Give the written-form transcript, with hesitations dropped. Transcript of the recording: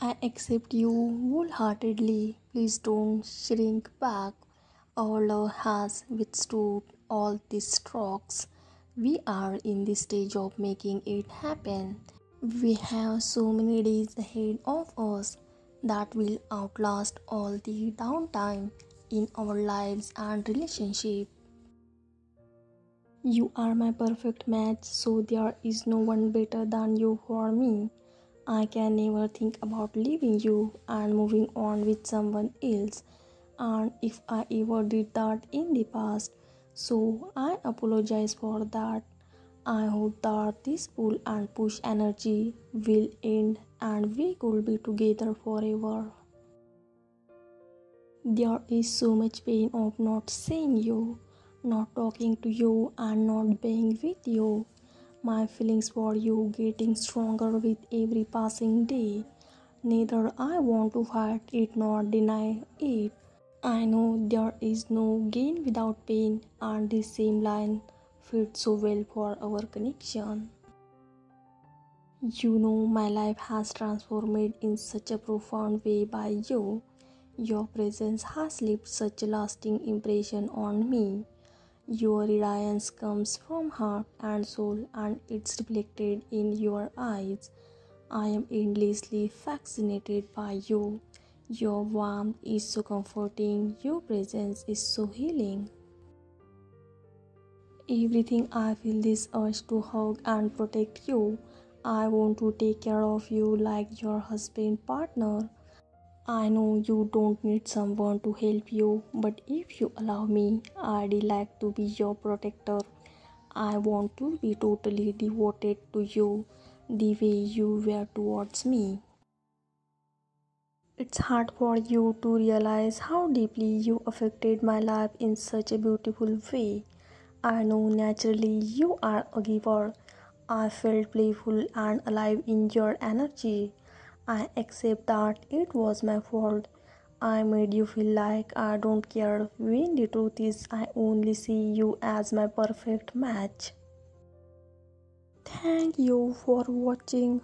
I accept you wholeheartedly. Please don't shrink back. Our love has withstood all these strokes. We are in the stage of making it happen. We have so many days ahead of us that will outlast all the downtime in our lives and relationship. You are my perfect match, so there is no one better than you for me. I can never think about leaving you and moving on with someone else, and if I ever did that in the past, so I apologize for that. I hope that this pull and push energy will end and we could be together forever. There is so much pain of not seeing you, not talking to you, and not being with you. My feelings for you getting stronger with every passing day. Neither I want to fight it nor deny it. I know there is no gain without pain, and this same line fits so well for our connection. You know my life has transformed in such a profound way by you. Your presence has left such a lasting impression on me. Your radiance comes from heart and soul, and it's reflected in your eyes. I am endlessly fascinated by you. Your warmth is so comforting. Your presence is so healing. Everything I feel this urge to hug and protect you. I want to take care of you like your husband partner. I know you don't need someone to help you, but if you allow me, I'd like to be your protector. I want to be totally devoted to you, the way you were towards me. It's hard for you to realize how deeply you affected my life in such a beautiful way. I know naturally you are a giver. I felt playful and alive in your energy. I accept that it was my fault. I made you feel like I don't care, when the truth is I only see you as my perfect match. Thank you for watching.